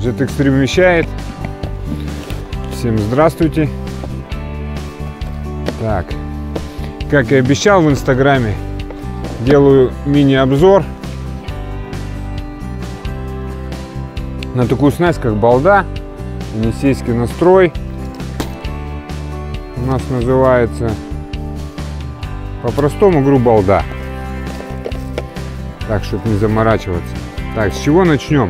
Джет экстрим вещает. Всем здравствуйте. Так, как и обещал в Инстаграме, делаю мини-обзор на такую снасть, как балда. Енисейский настрой у нас называется. По-простому говорю, балда. Так, чтобы не заморачиваться. Так, с чего начнем?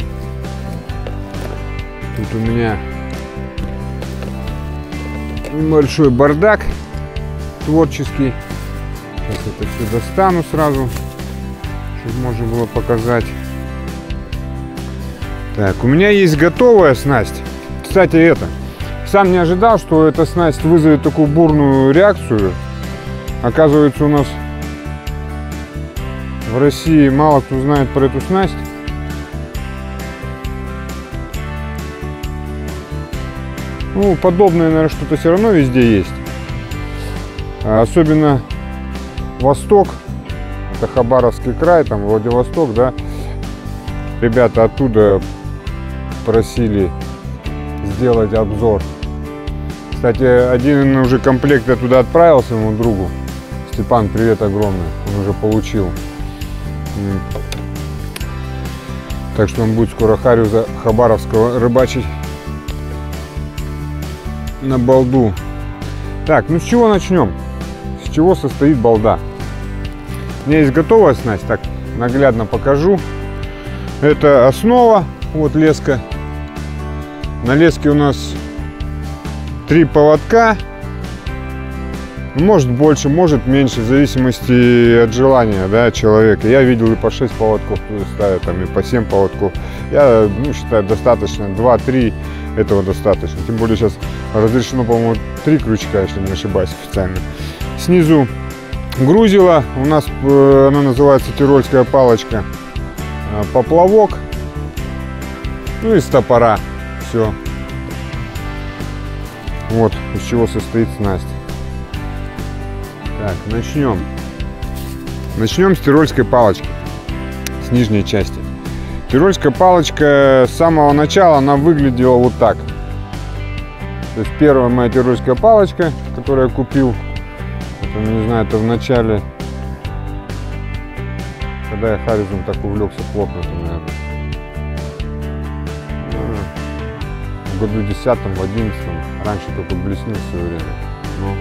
Тут у меня небольшой бардак творческий. Сейчас это все достану сразу, чтобы можно было показать. Так, у меня есть готовая снасть. Кстати, сам не ожидал, что эта снасть вызовет такую бурную реакцию. Оказывается, у нас в России мало кто знает про эту снасть. Ну, подобное, наверное, что-то все равно везде есть. Особенно Восток, это Хабаровский край, там Владивосток, да. Ребята оттуда просили сделать обзор. Кстати, один уже комплект я туда отправил своему другу. Степан, привет огромный, он уже получил. Так что он будет скоро харю за Хабаровского рыбачить на балду. Так, ну с чего начнем? С чего состоит балда? У меня есть готовая снасть, так наглядно покажу. Это основа, вот леска. На леске у нас 3 поводка. Может больше, может меньше, в зависимости от желания, да, человека. Я видел и по 6 поводков ставят, там, и по 7 поводков. Я, ну, считаю, достаточно. 2-3 этого достаточно. Тем более сейчас разрешено, по-моему, 3 крючка, если не ошибаюсь, официально. Снизу грузила. У нас она называется тирольская палочка. Поплавок. Ну и стопора. Все. Вот из чего состоит снасть. Так, начнем. Начнем с тирольской палочки, с нижней части. Тирольская палочка с самого начала она выглядела вот так. То есть первая моя тирольская палочка, которую я купил, это, не знаю, это в начале, когда я харизом так увлекся плотно, то, наверное, в году 10-м, в 11-м, раньше только блеснил все время. Ну,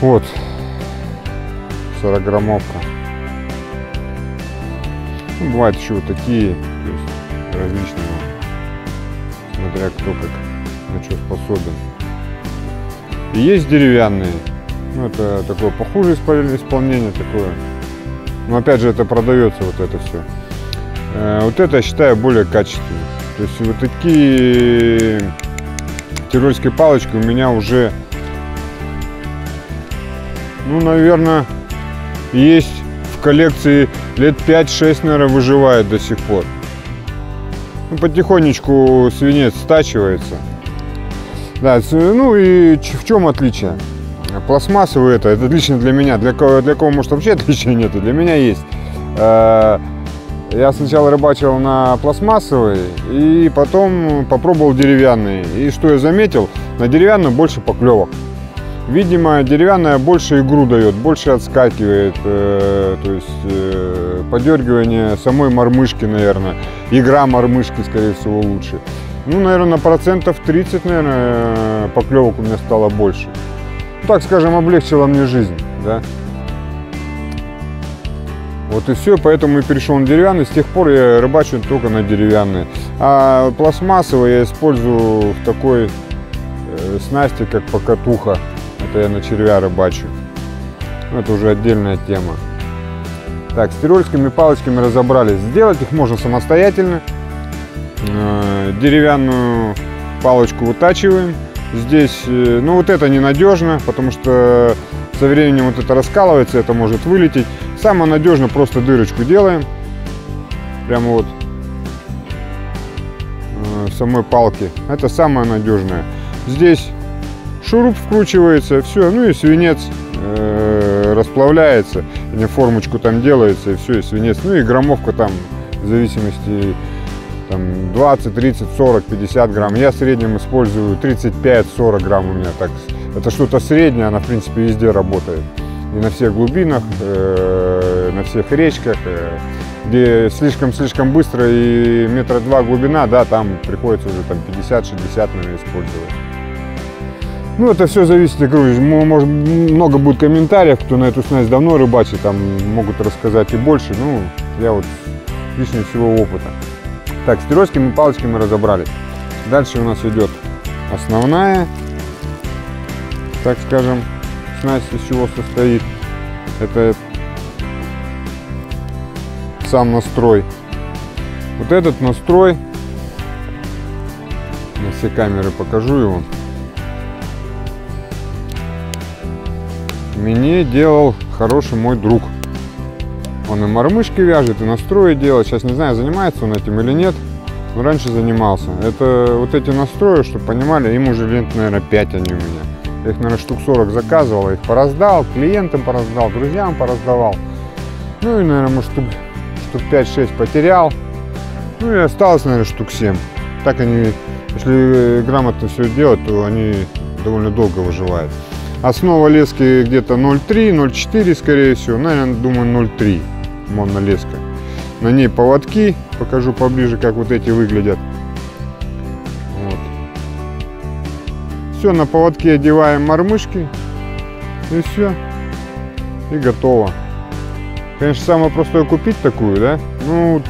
вот 40-граммовка. Ну, бывают еще вот такие, то есть различные, смотря кто как на что способен. И есть деревянные, ну, это такое похуже исполнение такое. Но опять же, это продается вот это все. Вот это я считаю более качественным. То есть вот такие тирольские палочки у меня уже, ну, наверное, есть в коллекции лет 5-6, наверное, выживает до сих пор. Ну, потихонечку свинец стачивается. Да, ну и в чем отличие? Пластмассовые это отлично для меня. Для кого может вообще отличия нету, для меня есть. Я сначала рыбачил на пластмассовые, и потом попробовал деревянные. И что я заметил? На деревянную больше поклевок. Видимо, деревянная больше игру дает, больше отскакивает. То есть подергивание самой мормышки, наверное. Игра мормышки, скорее всего, лучше. Ну, наверное, на 30%, наверное, поклевок у меня стало больше. Так скажем, облегчила мне жизнь, да? Вот и все, поэтому я перешел на деревянный. С тех пор я рыбачу только на деревянные. А пластмассовые я использую в такой снасти, как покатуха. Это я на червя рыбачу. Это уже отдельная тема. Так, с тирольскими палочками разобрались. Сделать их можно самостоятельно. Деревянную палочку вытачиваем. Здесь, ну, вот это ненадежно, потому что со временем вот это раскалывается, это может вылететь. Самое надежно, просто дырочку делаем прямо вот в самой палке. Это самое надежное. Здесь шуруп вкручивается, все, ну и свинец расплавляется, формочку там делается, и все, и свинец. Ну и граммовка там в зависимости там 20, 30, 40, 50 грамм. Я в среднем использую 35-40 грамм у меня так. Это что-то среднее, она в принципе везде работает. И на всех глубинах, на всех речках, где слишком быстро и метра два глубина, да, там приходится уже там 50-60, наверное, использовать. Ну, это все зависит, я говорю, может, много будет комментариев, кто на эту снасть давно рыбачит, там могут рассказать и больше, ну, я вот лично всего опыта. Так, с тирольскими палочками мы разобрались. Дальше у нас идет основная, так скажем, снасть, из чего состоит. Это сам настрой. Вот этот настрой, на все камеры покажу его, мне делал хороший мой друг. Он и мормышки вяжет, и настрои делает. Сейчас не знаю, занимается он этим или нет, но раньше занимался. Это вот эти настрои, чтобы понимали, им уже лет, наверное, 5 они у меня. Я их, наверное, штук 40 заказывал, их пораздал, клиентам пораздал, друзьям пораздавал. Ну и, наверное, может, штук 5-6 потерял. Ну и осталось, наверное, штук 7. Так они, если грамотно все делать, то они довольно долго выживают. Основа лески где-то 0,3, 0,4 скорее всего, наверное, думаю 0,3 монолеска. На ней поводки, покажу поближе, как вот эти выглядят. Вот. Все, на поводке одеваем мормышки и все, и готово. Конечно, самое простое купить такую, да, ну вот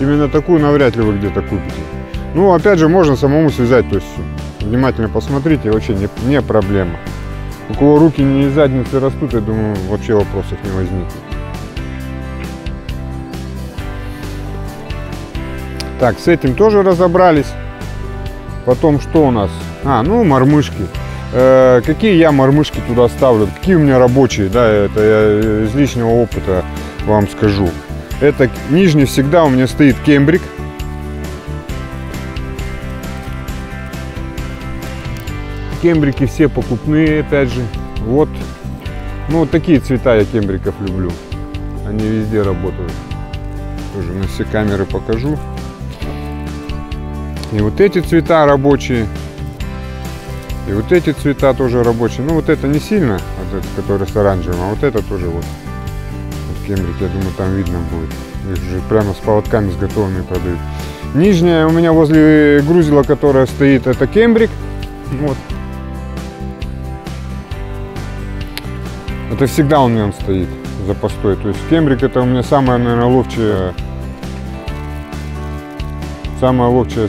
именно такую навряд ли вы где-то купите. Ну, опять же, можно самому связать, то есть внимательно посмотрите, вообще не проблема. У кого руки не из задницы растут, я думаю, вообще вопросов не возникнет. Так, с этим тоже разобрались. Потом что у нас? А, ну, мормышки. Какие я мормышки туда ставлю? Какие у меня рабочие? Да, это я из личного опыта вам скажу. Это нижний всегда у меня стоит кембрик. Кембрики все покупные, опять же. Вот, ну, вот такие цвета я кембриков люблю. Они везде работают. Тоже на все камеры покажу. И вот эти цвета рабочие. И вот эти цвета тоже рабочие. Ну, вот это не сильно, вот этот, который с оранжевым, а вот это тоже вот. Вот кембрик, я думаю, там видно будет. Их же прямо с поводками, с готовыми продают. Нижняя у меня возле грузила, которая стоит, это кембрик. Вот. Это всегда он в нем стоит за постой. То есть кембрик это у меня самая, наверное, ловчая,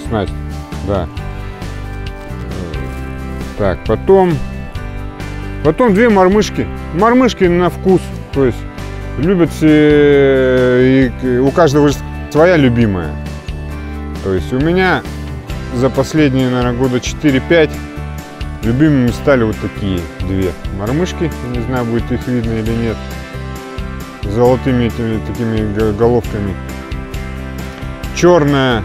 снасть. Да. Так, потом две мормышки. Мормышки на вкус. То есть любят все, и у каждого своя любимая. То есть у меня за последние, наверное, года 4-5 любимыми стали вот такие две мормышки. Не знаю, будет их видно или нет. С золотыми этими такими головками. Черная.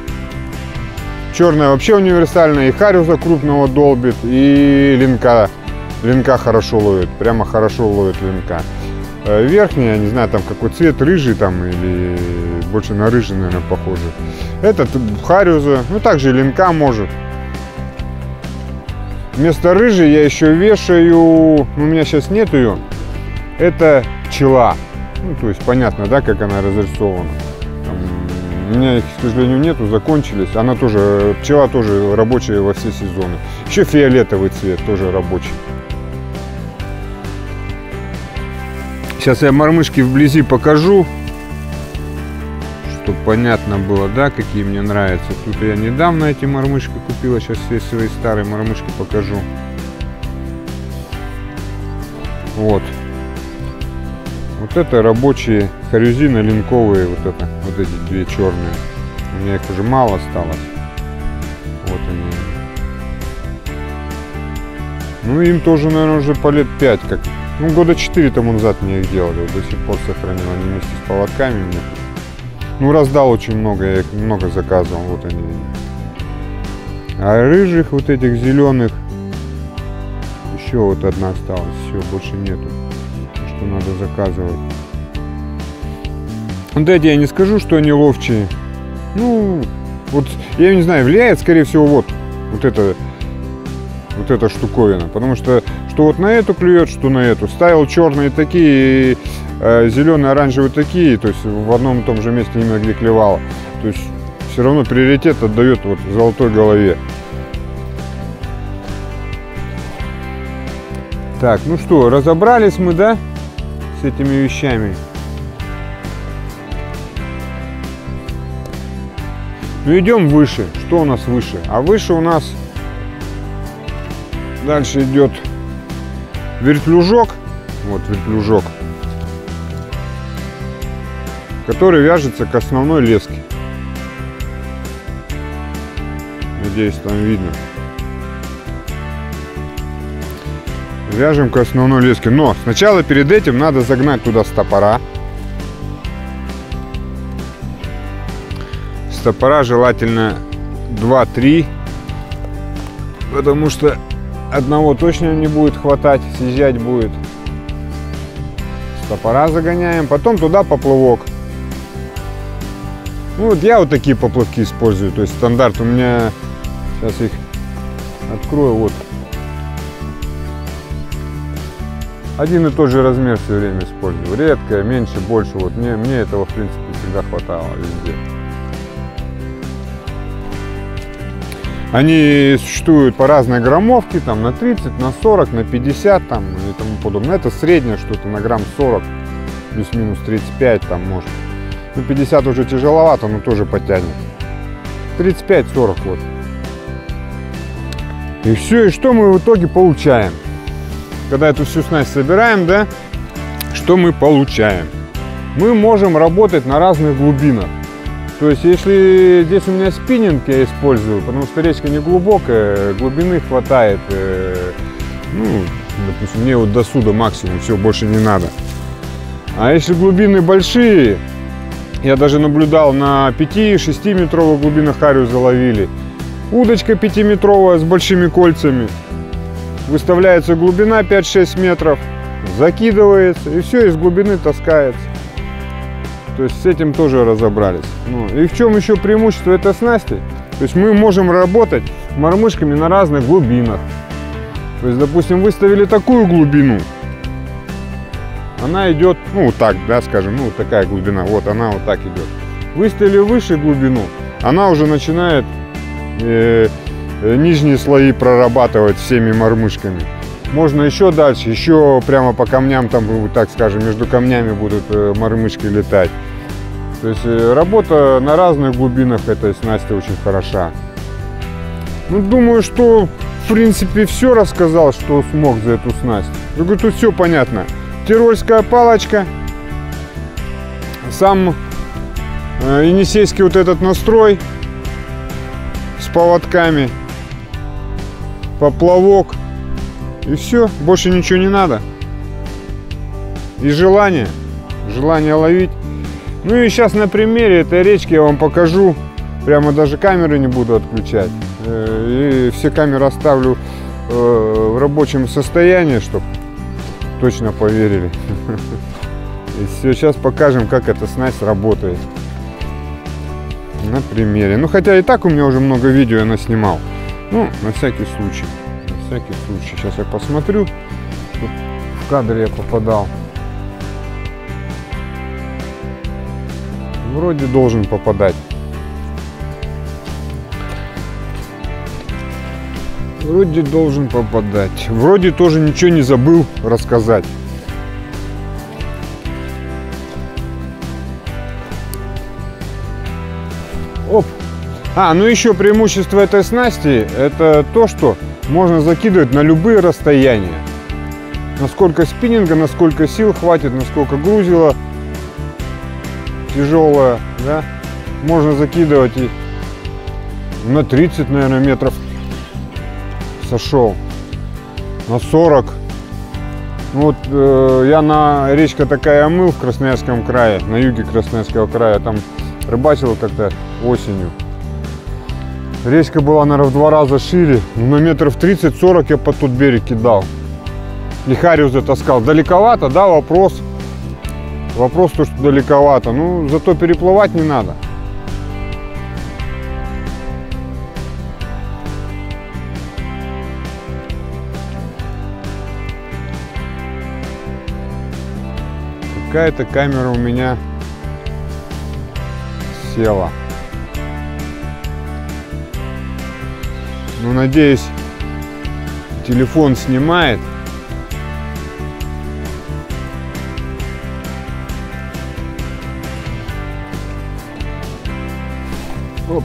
Черная вообще универсальная. И хариуса крупного долбит, и линка. Линка хорошо ловит. Прямо хорошо ловит линка. Верхняя, не знаю, там какой цвет, рыжий там или больше на рыжий, наверное, похоже. Этот хариуза, ну также линка может. Вместо рыжей я еще вешаю, ну, у меня сейчас нет ее, это пчела. Ну, то есть понятно, да, как она разрисована. У меня их, к сожалению, нету, закончились. Она тоже, пчела тоже рабочая во все сезоны. Еще фиолетовый цвет тоже рабочий. Сейчас я мормышки вблизи покажу, чтобы понятно было, да, какие мне нравятся. Тут я недавно эти мормышки купила, сейчас все свои старые мормышки покажу. Вот. Вот это рабочие харюзины линковые, вот это, вот эти две черные. У меня их уже мало осталось. Вот они. Ну им тоже, наверное, уже по лет 5 как. Ну, года 4 тому назад мне их делали, вот до сих пор сохранил, они вместе с поводками мне. Ну, раздал очень много, я их много заказывал, вот они. А рыжих, вот этих зеленых, еще вот одна осталась, все, больше нету, что надо заказывать. Вот эти я не скажу, что они ловчие, ну, Вот я не знаю, влияет, скорее всего, вот эта штуковина, потому что вот на эту клюет, что на эту. Ставил черные такие, зеленые, оранжевые такие, то есть в одном и том же месте именно где клевало. То есть все равно приоритет отдает вот золотой голове. Так, ну что, разобрались мы, да, с этими вещами. Ну, идем выше. Что у нас выше? А выше у нас дальше идет вертлюжок. Вот вертлюжок, который вяжется к основной леске. Надеюсь, там видно. Вяжем к основной леске. Но сначала перед этим надо загнать туда стопора. Стопора желательно 2-3, потому что одного точно не будет хватать, съезжать будет. Стопора загоняем, потом туда поплавок. Ну, вот я вот такие поплавки использую, то есть стандарт у меня, сейчас их открою, вот. Один и тот же размер все время использую, редко, меньше, больше, вот мне этого в принципе всегда хватало везде. Они существуют по разной граммовке, там на 30, на 40, на 50 там, и тому подобное. Это среднее что-то на грамм 40, плюс-минус 35 там может. Ну 50 уже тяжеловато, но тоже потянет. 35-40 вот. И все, и что мы в итоге получаем? Когда эту всю снасть собираем, да, что мы получаем? Мы можем работать на разных глубинах. То есть, если здесь у меня спиннинг я использую, потому что речка не глубокая, глубины хватает, ну, допустим, мне вот до суда максимум, все, больше не надо. А если глубины большие, я даже наблюдал, на 5-6 метровых глубинах харю заловили. Удочка 5-метровая с большими кольцами, выставляется глубина 5-6 метров, закидывается и все, из глубины таскается. То есть с этим тоже разобрались. Ну, и в чем еще преимущество этой снасти? То есть мы можем работать мормышками на разных глубинах. То есть, допустим, выставили такую глубину, она идет, ну, вот так, да, скажем, ну, вот такая глубина, вот она вот так идет. Выставили выше глубину, она уже начинает нижние слои прорабатывать всеми мормышками. Можно еще дальше, еще прямо по камням, там, так скажем, между камнями будут мормышки летать. То есть работа на разных глубинах этой снасти очень хороша. Ну, думаю, что, в принципе, все рассказал, что смог за эту снасть. Я говорю, тут все понятно. Тирольская палочка, сам енисейский вот этот настрой с поводками, поплавок. И все, больше ничего не надо. И желание ловить. Ну и сейчас на примере этой речки я вам покажу. Прямо даже камеры не буду отключать. И все камеры оставлю в рабочем состоянии, чтобы точно поверили. И все, сейчас покажем, как эта снасть работает. На примере. Ну хотя и так у меня уже много видео я наснимал. Ну, на всякий случай. Сейчас я посмотрю, чтобы в кадр я попадал. Вроде должен попадать. Вроде тоже ничего не забыл рассказать. Оп! А, ну еще преимущество этой снасти это то, что можно закидывать на любые расстояния. Насколько спиннинга, насколько сил хватит, насколько грузила тяжелая, да? Можно закидывать и на 30, наверное, метров сошел, на 40. Вот я на речка такая омыл в Красноярском крае, на юге Красноярского края, там рыбачил как-то осенью. Речка была, наверное, в 2 раза шире, на метров 30-40 я под тот берег кидал. И харю затаскал. Далековато, да, вопрос. Вопрос то, что далековато. Ну, зато переплывать не надо. какая-то камера у меня села. Ну, надеюсь, телефон снимает. Опа.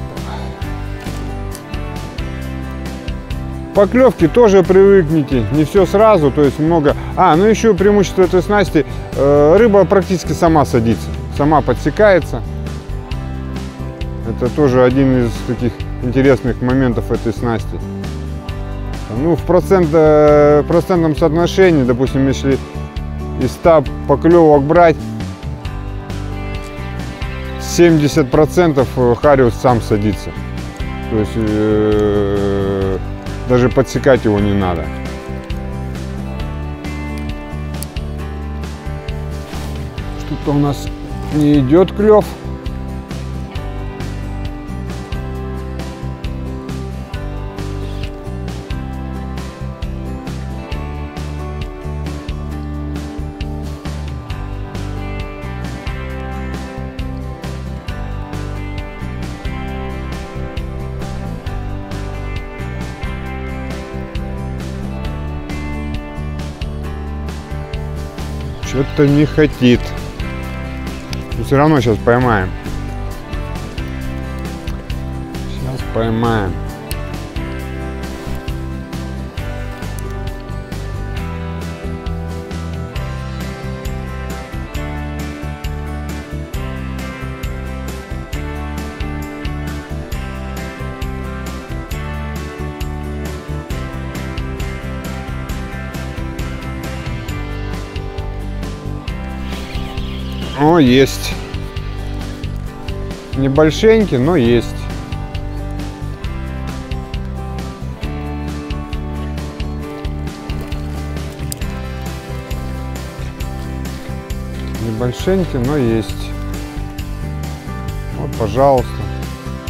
Поклевки тоже привыкните, не все сразу, то есть много. Ну еще преимущество этой снасти, рыба практически сама садится, сама подсекается. Это тоже один из таких интересных моментов этой снасти. Ну, в процентном соотношении, допустим, если из 100 поклевок брать, 70% хариус сам садится. То есть даже подсекать его не надо. Что-то у нас не идет клев. Что-то не хотит. Но все равно сейчас поймаем. Сейчас поймаем. Есть. Небольшенький, но есть. Небольшенький, но есть. Вот, пожалуйста.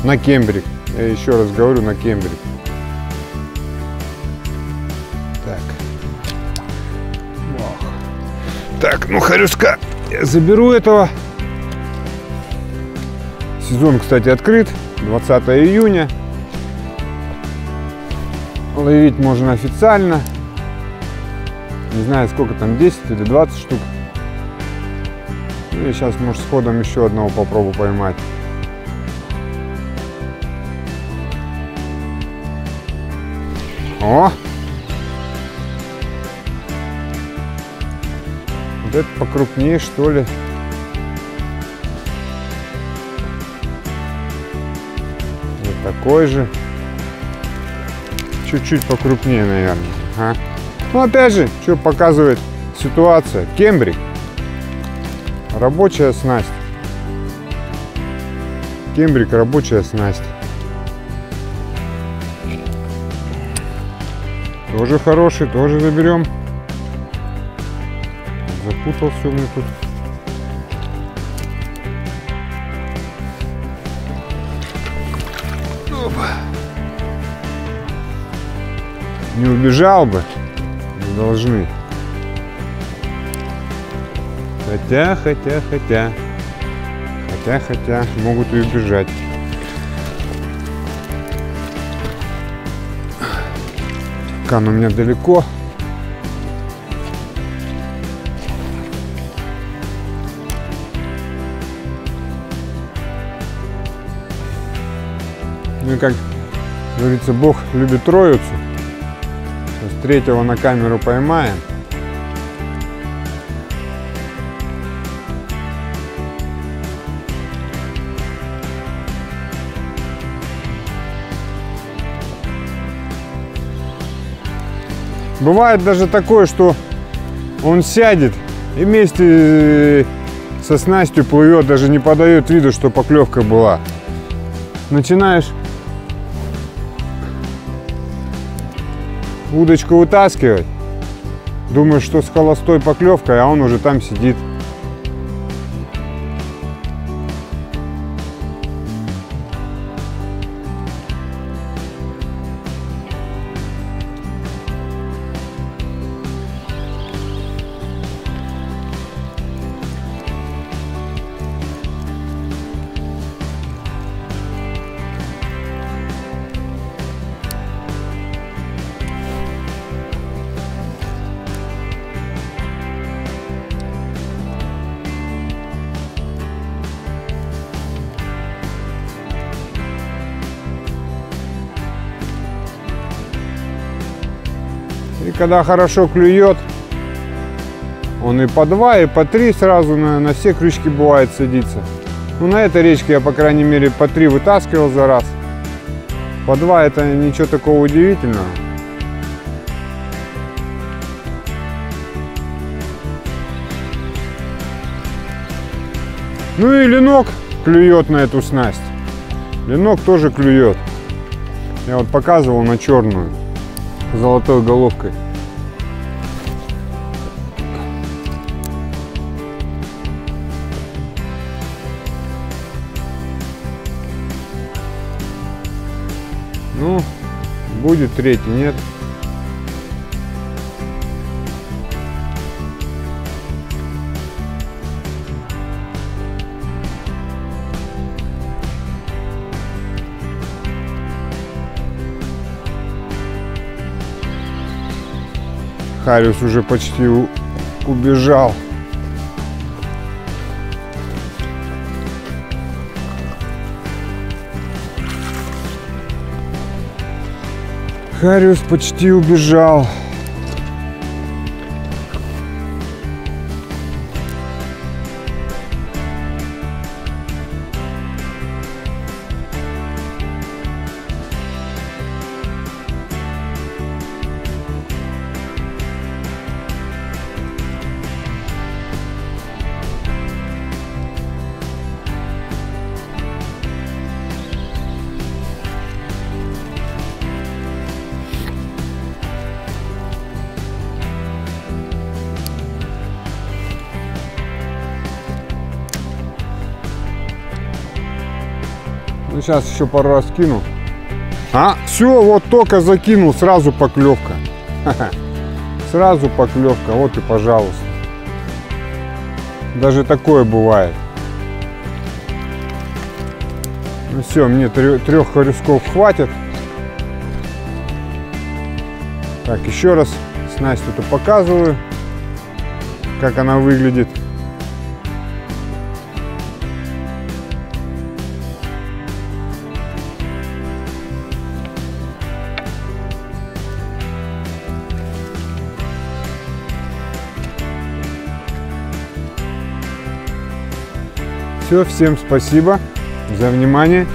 На кембрик. Я еще раз говорю, на кембрик. Так. Так, ну харюшка. Я заберу этого. Сезон, кстати, открыт. 20 июня. Ловить можно официально. Не знаю, сколько там, 10 или 20 штук. И сейчас, может, с ходом еще одного попробую поймать. О! Это покрупнее, что ли. Вот такой же. Чуть-чуть покрупнее, наверное. Ага. Ну, опять же, что показывает ситуация. Кембрик. Рабочая снасть. Кембрик, рабочая снасть. Тоже хороший, тоже заберем. Запутал все мне тут. Опа. Не убежал бы, не должны. Хотя могут и убежать. Кан у меня далеко. Ну, как говорится, Бог любит троицу. Сейчас третьего на камеру поймаем. Бывает даже такое, что он сядет и вместе со снастью плывет, даже не подает виду, что поклевка была. Начинаешь удочку вытаскивать, думаешь, что с холостой поклевкой, а он уже там сидит. когда хорошо клюет, он и по два, и по три сразу на все крючки бывает садится. Ну, на этой речке я, по крайней мере, по три вытаскивал за раз. По два — это ничего такого удивительного. Ну и ленок клюет на эту снасть. Ленок тоже клюет. Я вот показывал на черную, золотой головкой. Ну, будет третий, нет. Хариус уже почти убежал. Хариус почти убежал. Сейчас еще пару раз кину. А, все, вот только закинул, сразу поклевка. Сразу поклевка, вот и пожалуйста. Даже такое бывает. Ну все, мне трех хорюсков хватит. Так, еще раз снасть эту показываю, как она выглядит. Все, всем спасибо за внимание.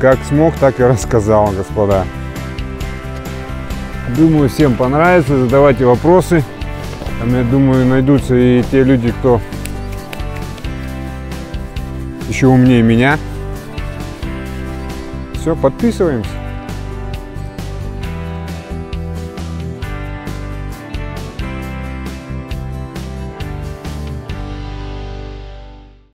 Как смог, так и рассказал, господа. Думаю, всем понравится. Задавайте вопросы. Там, я думаю, найдутся и те люди, кто еще умнее меня. Все, подписываемся.